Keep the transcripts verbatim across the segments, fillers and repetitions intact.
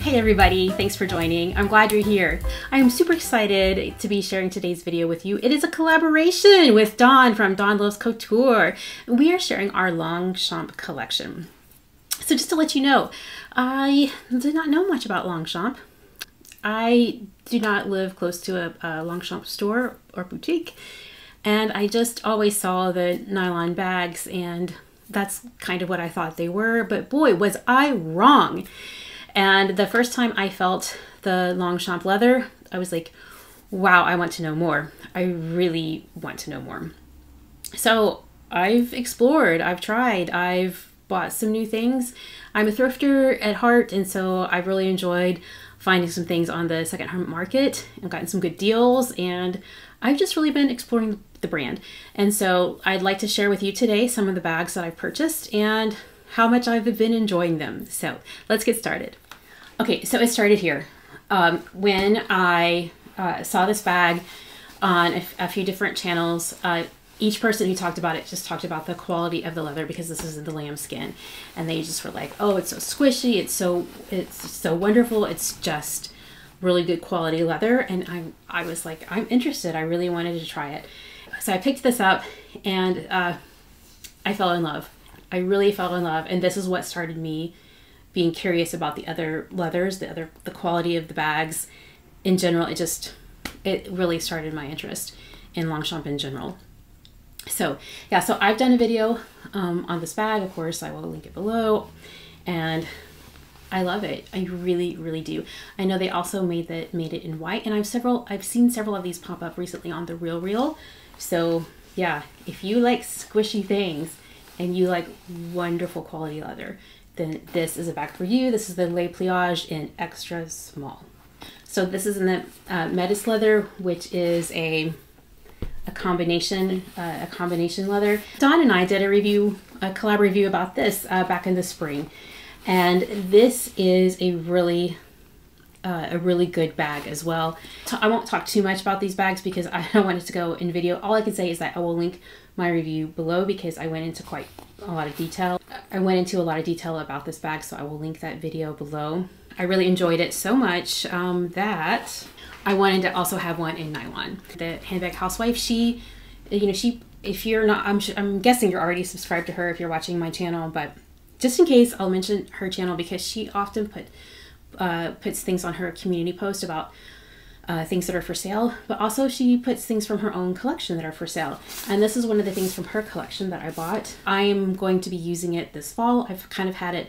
Hey everybody, thanks for joining. I'm glad you're here. I am super excited to be sharing today's video with you. It is a collaboration with Dawn from Dawn Loves Couture. We are sharing our Longchamp collection. So just to let you know, I do not know much about Longchamp. I do not live close to a, a Longchamp store or boutique, and I just always saw the nylon bags, and that's kind of what I thought they were, but boy, was I wrong. And the first time I felt the Longchamp leather, I was like, wow, I want to know more. I really want to know more. So I've explored, I've tried, I've bought some new things. I'm a thrifter at heart, and so I've really enjoyed finding some things on the secondhand market. I've gotten some good deals, and I've just really been exploring the brand. And so I'd like to share with you today some of the bags that I've purchased and how much I've been enjoying them. So let's get started. Okay, so it started here. Um, when I uh, saw this bag on a, a few different channels, uh, each person who talked about it just talked about the quality of the leather, because this is the lambskin, and they just were like, oh, it's so squishy, it's so it's so wonderful, it's just really good quality leather. And I, I was like, I'm interested, I really wanted to try it. So I picked this up, and uh, I fell in love. I really fell in love, and this is what started me being curious about the other leathers, the other the quality of the bags in general. It just, it really started my interest in Longchamp in general. So yeah, so I've done a video um, on this bag. Of course, I will link it below, and I love it. I really, really do. I know they also made that made it in white, and I've several I've seen several of these pop up recently on the Real Real. So yeah, if you like squishy things and you like wonderful quality leather, then this is a bag for you. This is the Le Pliage in extra small. So this is in the uh, Metis leather, which is a a combination uh, a combination leather. Dawn and I did a review, a collab review about this uh, back in the spring, and this is a really uh, a really good bag as well. So I won't talk too much about these bags because I don't want it to go in video. All I can say is that I will link my review below, because I went into quite a lot of detail. I went into a lot of detail about this bag, so I will link that video below. I really enjoyed it so much um, that I wanted to also have one in nylon. The Handbag Housewife, she, you know, she, if you're not, I'm, I'm guessing you're already subscribed to her if you're watching my channel, but just in case, I'll mention her channel because she often put uh, puts things on her community post about Uh, things that are for sale, but also she puts things from her own collection that are for sale. And this is one of the things from her collection that I bought. I am going to be using it this fall. I've kind of had it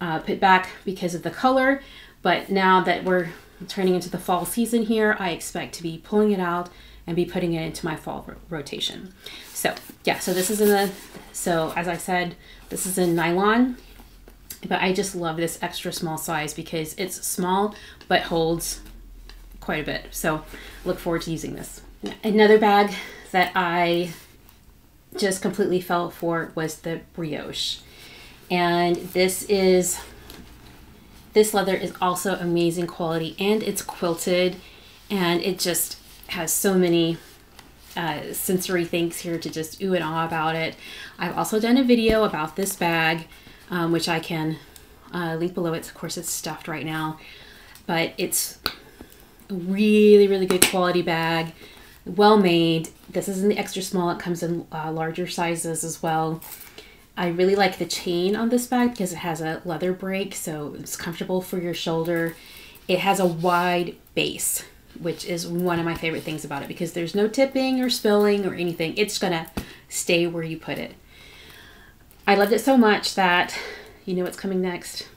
uh, put back because of the color, but now that we're turning into the fall season here, I expect to be pulling it out and be putting it into my fall ro rotation. So yeah, so this is in the, so as I said, this is in nylon, but I just love this extra small size because it's small but holds quite a bit. So look forward to using this. Another bag that I just completely fell for was the Brioche. And this is, this leather is also amazing quality, and it's quilted, and it just has so many uh, sensory things here to just ooh and ah about it. I've also done a video about this bag, um, which I can uh, link below. It's, of course, it's stuffed right now, but it's really, really good quality bag, well made. This is in the extra small. It comes in uh, larger sizes as well. I really like the chain on this bag because it has a leather brake, so it's comfortable for your shoulder. It has a wide base, which is one of my favorite things about it because there's no tipping or spilling or anything. It's gonna stay where you put it. I loved it so much that you know what's coming next.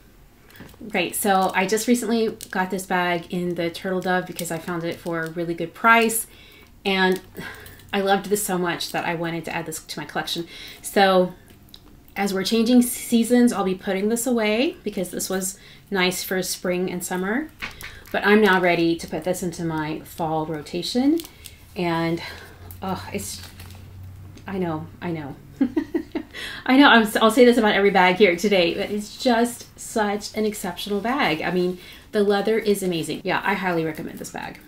Right, so I just recently got this bag in the Turtle Dove because I found it for a really good price, and I loved this so much that I wanted to add this to my collection. So as we're changing seasons, I'll be putting this away because this was nice for spring and summer, but I'm now ready to put this into my fall rotation. And oh, it's, I know, I know. I know, I'm, I'll say this about every bag here today, but it's just such an exceptional bag. I mean, the leather is amazing. Yeah, I highly recommend this bag.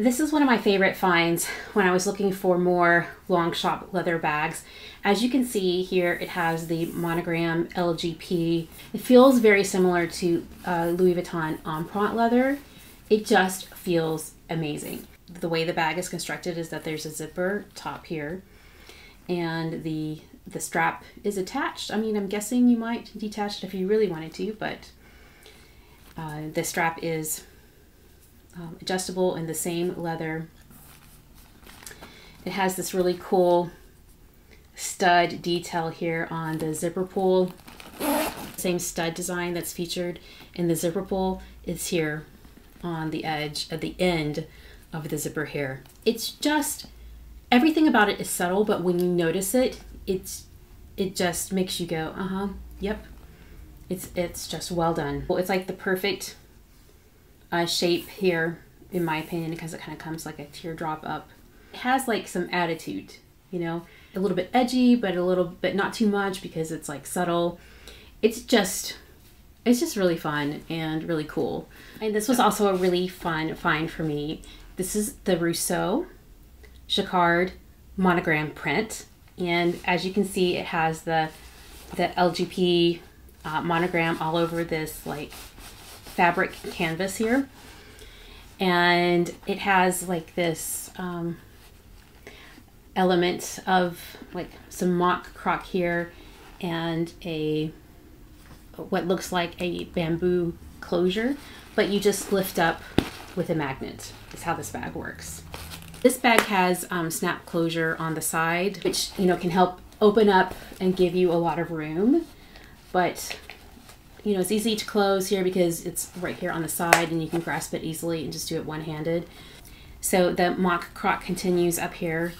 This is one of my favorite finds when I was looking for more Longchamp leather bags. As you can see here, it has the monogram L G P. It feels very similar to uh, Louis Vuitton Emprunt leather. It just feels amazing. The way the bag is constructed is that there's a zipper top here and the, the strap is attached. I mean, I'm guessing you might detach it if you really wanted to, but uh, the strap is Um, adjustable in the same leather. It has this really cool stud detail here on the zipper pull. Same stud design that's featured in the zipper pull is here on the edge at the end of the zipper here. It's just, everything about it is subtle, but when you notice it, it's it just makes you go, uh-huh, yep. It's, it's just well done. Well, it's like the perfect Uh, shape here, in my opinion, because it kind of comes like a teardrop up. It has like some attitude, you know, a little bit edgy, but a little bit not too much because it's like subtle. It's just, it's just really fun and really cool. And this was also a really fun find for me. This is the Rousseau Chacard monogram print. And as you can see, it has the, the L G P uh, monogram all over this like fabric canvas here, and it has like this um, element of like some mock croc here and a what looks like a bamboo closure, but you just lift up with a magnet. That's how this bag works. This bag has um, snap closure on the side, which, you know, can help open up and give you a lot of room, but you know, it's easy to close here because it's right here on the side and you can grasp it easily and just do it one-handed. So the mock croc continues up here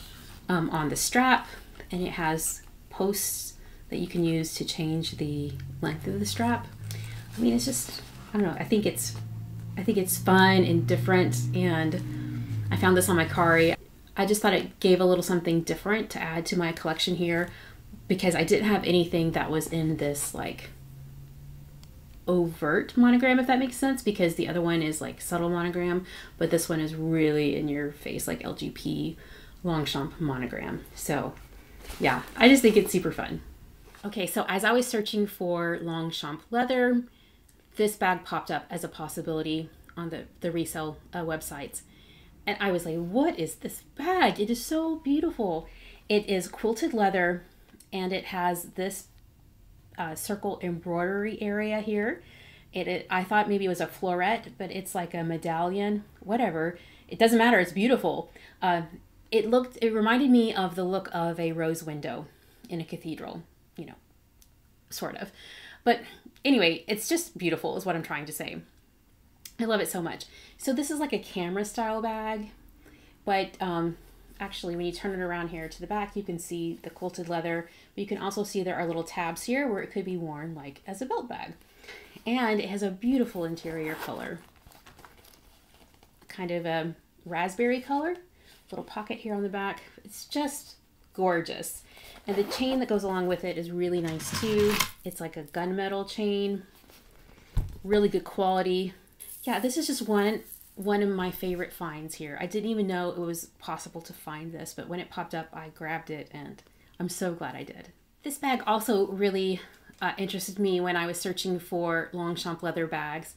um, on the strap, and it has posts that you can use to change the length of the strap. I mean, it's just, I don't know, I think it's, I think it's fun and different, and I found this on my Macari. I just thought it gave a little something different to add to my collection here because I didn't have anything that was in this like overt monogram, if that makes sense, because the other one is like subtle monogram, but this one is really in your face, like L G P Longchamp monogram. So yeah, I just think it's super fun. Okay, so as I was searching for Longchamp leather, this bag popped up as a possibility on the, the resale uh, websites. And I was like, what is this bag? It is so beautiful. It is quilted leather and it has this Uh, circle embroidery area here. It, it I thought maybe it was a floret, but it's like a medallion, whatever. It doesn't matter, it's beautiful. Uh, it looked, it reminded me of the look of a rose window in a cathedral, you know, sort of. But anyway, it's just beautiful is what I'm trying to say. I love it so much. So this is like a camera style bag, but um, actually, when you turn it around here to the back, you can see the quilted leather, but you can also see there are little tabs here where it could be worn like as a belt bag. And it has a beautiful interior color, kind of a raspberry color, little pocket here on the back. It's just gorgeous. And the chain that goes along with it is really nice too. It's like a gunmetal chain, really good quality. Yeah, this is just one one of my favorite finds here. I didn't even know it was possible to find this, but when it popped up, I grabbed it and I'm so glad I did. This bag also really uh, interested me when I was searching for Longchamp leather bags.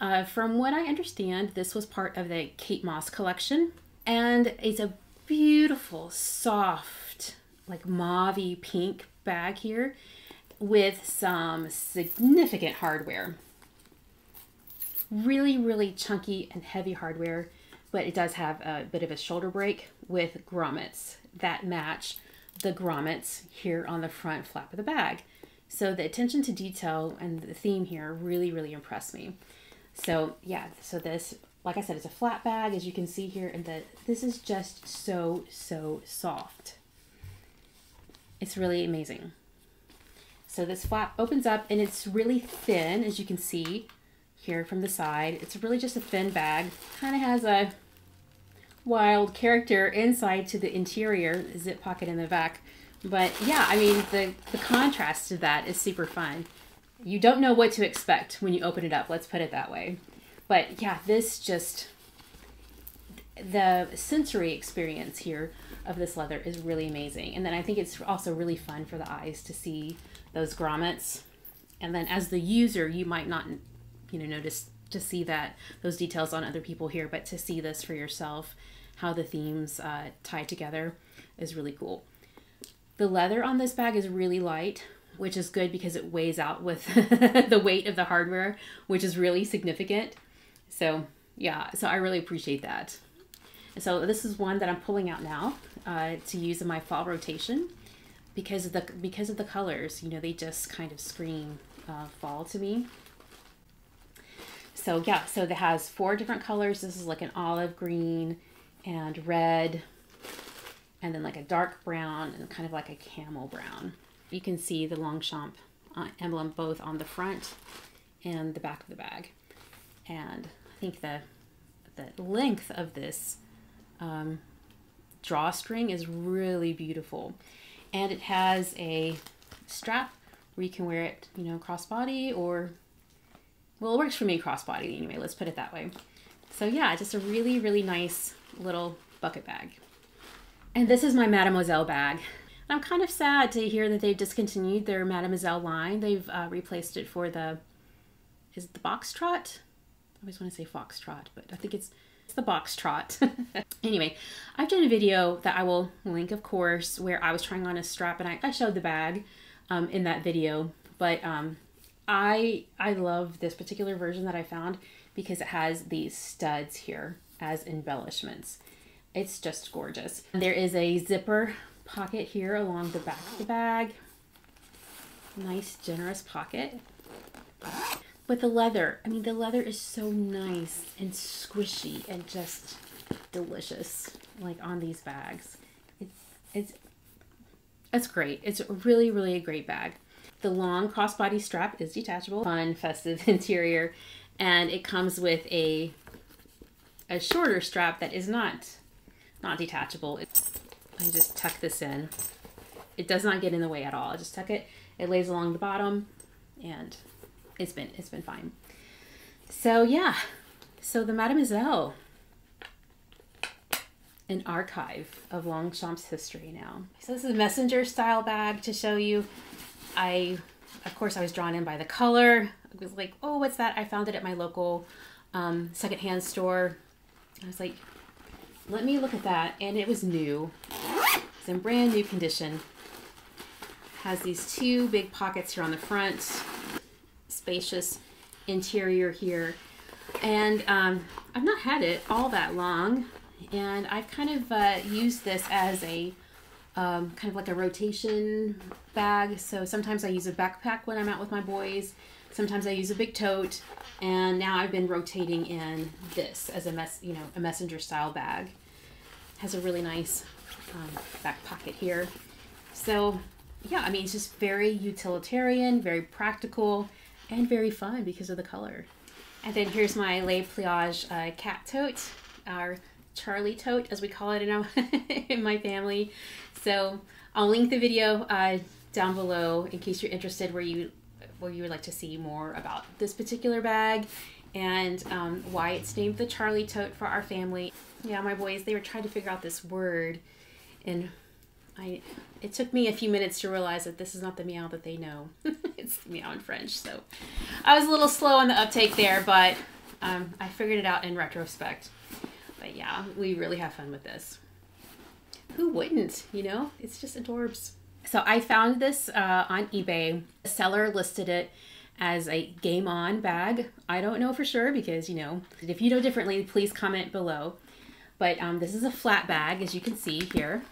Uh, from what I understand, this was part of the Kate Moss collection, and it's a beautiful, soft, like mauve-y pink bag here with some significant hardware. Really, really chunky and heavy hardware, but it does have a bit of a shoulder break with grommets that match the grommets here on the front flap of the bag. So the attention to detail and the theme here really, really impressed me. So yeah, so this, like I said, it's a flat bag, as you can see here, and the, this is just so, so soft. It's really amazing. So this flap opens up and it's really thin, as you can see here from the side. It's really just a thin bag. Kind of has a wild character inside to the interior, zip pocket in the back. But yeah, I mean, the, the contrast to that is super fun. You don't know what to expect when you open it up, let's put it that way. But yeah, this just, the sensory experience here of this leather is really amazing. And then I think it's also really fun for the eyes to see those grommets. And then as the user, you might not, you know, notice to see that those details on other people here, but to see this for yourself, how the themes uh, tie together is really cool. The leather on this bag is really light, which is good because it weighs out with the weight of the hardware, which is really significant. So yeah, so I really appreciate that. So this is one that I'm pulling out now uh, to use in my fall rotation because of the because of the colors. You know, they just kind of scream uh, fall to me. So yeah, so it has four different colors. This is like an olive green and red, and then like a dark brown and kind of like a camel brown. You can see the Longchamp uh, emblem both on the front and the back of the bag. And I think the the length of this um, drawstring is really beautiful, and it has a strap where you can wear it, you know, crossbody, or, well, it works for me crossbody anyway, let's put it that way. So yeah, just a really, really nice little bucket bag. And this is my Mademoiselle bag. And I'm kind of sad to hear that they've discontinued their Mademoiselle line. They've uh, replaced it for the, is it the Box Trot? I always want to say Fox Trot, but I think it's, it's the Box Trot. Anyway, I've done a video that I will link, of course, where I was trying on a strap, and I, I showed the bag um, in that video. But um, I, I love this particular version that I found because it has these studs here as embellishments. It's just gorgeous. There is a zipper pocket here along the back of the bag. Nice, generous pocket. But the leather, I mean, the leather is so nice and squishy and just delicious, like on these bags. It's, it's, it's great. It's really, really a great bag. The long crossbody strap is detachable. Fun, festive interior. And it comes with a, a shorter strap that is not, not detachable. It's, I just tuck this in. It does not get in the way at all. I just tuck it. It lays along the bottom, and it's been, it's been fine. So yeah, so the Mademoiselle, an archive of Longchamp's history now. So this is a messenger style bag to show you. I, of course, I was drawn in by the color. I was like, oh, what's that? I found it at my local um, secondhand store. I was like, let me look at that. And it was new. It's in brand new condition. Has these two big pockets here on the front. Spacious interior here, and um, I've not had it all that long, and I've kind of uh, used this as a um, kind of like a rotation bag. So sometimes I use a backpack when I'm out with my boys, sometimes I use a big tote, and now I've been rotating in this as a mess you know a messenger style bag. Has a really nice um, back pocket here. So yeah, I mean, it's just very utilitarian, very practical, and very fun because of the color. And then here's my Le Pliage uh, cat tote, our Charlie Tote, as we call it in, our in my family. So I'll link the video uh, down below in case you're interested, where you, where you would like to see more about this particular bag and um, why it's named the Charlie Tote for our family. Yeah, my boys, they were trying to figure out this word, and I, it took me a few minutes to realize that this is not the meow that they know. It's meow in French, so I was a little slow on the uptake there, but um, I figured it out in retrospect. But yeah, we really have fun with this. Who wouldn't, you know? It's just adorbs. So I found this uh, on eBay. The seller listed it as a Game On bag. I don't know for sure because, you know, if you know differently, please comment below. But um, this is a flat bag, as you can see here.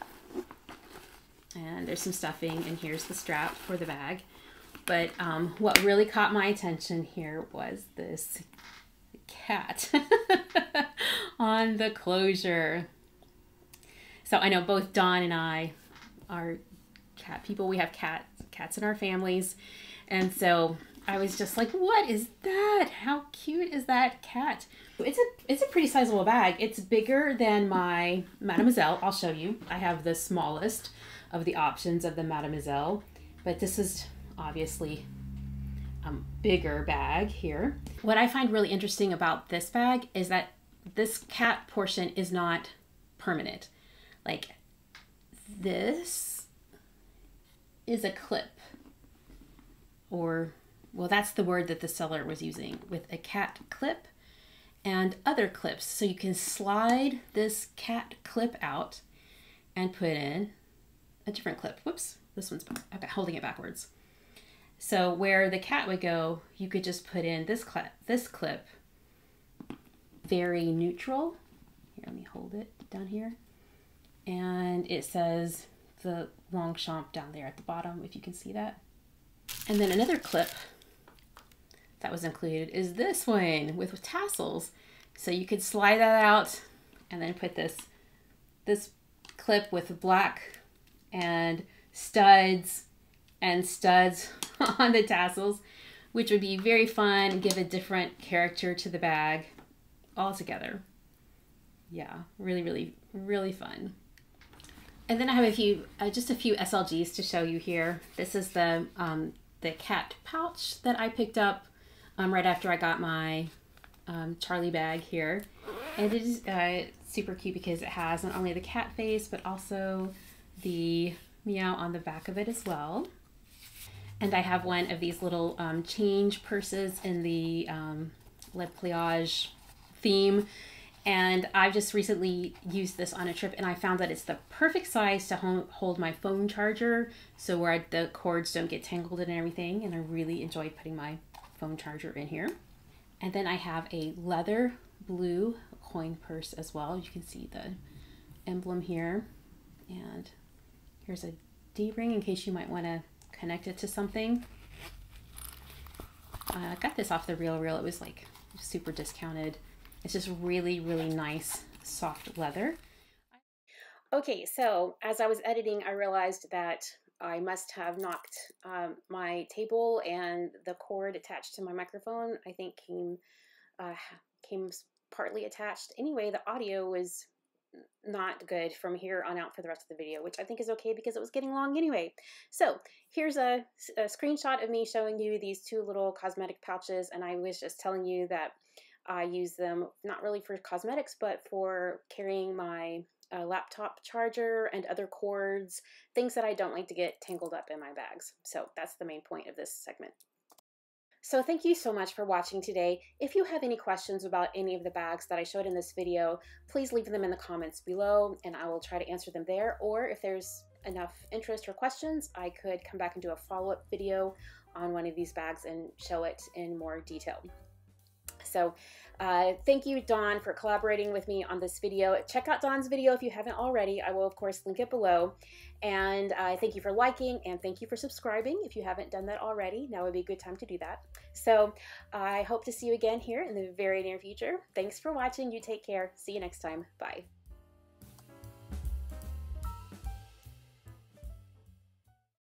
And there's some stuffing, and here's the strap for the bag. But um, what really caught my attention here was this cat on the closure. So I know both Dawn and I are cat people. We have cat, cats in our families. And so I was just like, what is that? How cute is that cat? It's a, it's a pretty sizable bag. It's bigger than my Mademoiselle. I'll show you. I have the smallest of the options of the Mademoiselle, but this is obviously a um, bigger bag here. What I find really interesting about this bag is that this cap portion is not permanent. Like this is a clip, or, well, that's the word that the seller was using, with a cat clip and other clips. So you can slide this cat clip out and put in a different clip. Whoops, this one's holding it backwards. So where the cat would go, you could just put in this clip, this clip, very neutral. Here, let me hold it down here. And it says the Longchamp down there at the bottom, if you can see that. And then another clip that was included is this one with, with tassels. So you could slide that out and then put this, this clip with black and studs and studs on the tassels, which would be very fun and give a different character to the bag altogether. Yeah, really, really, really fun. And then I have a few, uh, just a few S L Gs to show you here. This is the, um, the cat pouch that I picked up um, right after I got my um, Charlie bag here. And it is uh, super cute because it has not only the cat face, but also the meow on the back of it as well. And I have one of these little um, change purses in the um, Le Pliage theme. And I've just recently used this on a trip, and I found that it's the perfect size to hold my phone charger, so where the cords don't get tangled and everything, and I really enjoyed putting my phone charger in here. And then I have a leather blue coin purse as well. You can see the emblem here. And here's a D-ring in case you might want to connect it to something. I uh, got this off the Real Real. It was like super discounted. It's just really, really nice, soft leather. Okay, so as I was editing, I realized that I must have knocked um, my table, and the cord attached to my microphone, I think, came, uh, came partly attached. Anyway, the audio was not good from here on out for the rest of the video, which I think is okay because it was getting long anyway. So here's a, a screenshot of me showing you these two little cosmetic pouches, and I was just telling you that I use them not really for cosmetics, but for carrying my uh, laptop charger and other cords, things that I don't like to get tangled up in my bags. So that's the main point of this segment. So thank you so much for watching today. If you have any questions about any of the bags that I showed in this video, please leave them in the comments below and I will try to answer them there. Or if there's enough interest or questions, I could come back and do a follow-up video on one of these bags and show it in more detail. So uh, thank you, Dawn, for collaborating with me on this video. Check out Dawn's video if you haven't already. I will, of course, link it below. And uh, thank you for liking, and thank you for subscribing. If you haven't done that already, now would be a good time to do that. So uh, I hope to see you again here in the very near future. Thanks for watching. You take care. See you next time. Bye.